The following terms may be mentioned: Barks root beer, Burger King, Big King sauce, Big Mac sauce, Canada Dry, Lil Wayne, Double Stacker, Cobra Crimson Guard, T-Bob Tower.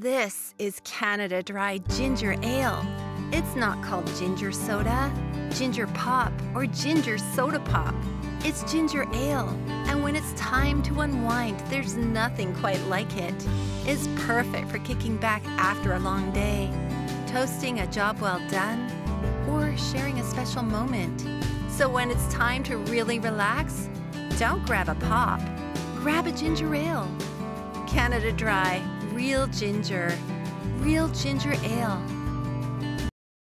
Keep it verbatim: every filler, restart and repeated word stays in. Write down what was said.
This is Canada Dry Ginger Ale. It's not called ginger soda, ginger pop, or ginger soda pop. It's ginger ale, and when it's time to unwind, there's nothing quite like it. It's perfect for kicking back after a long day, toasting a job well done, or sharing a special moment. So when it's time to really relax, don't grab a pop, grab a ginger ale. Canada Dry. Real ginger. Real ginger ale.